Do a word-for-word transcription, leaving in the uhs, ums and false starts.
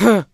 Huh.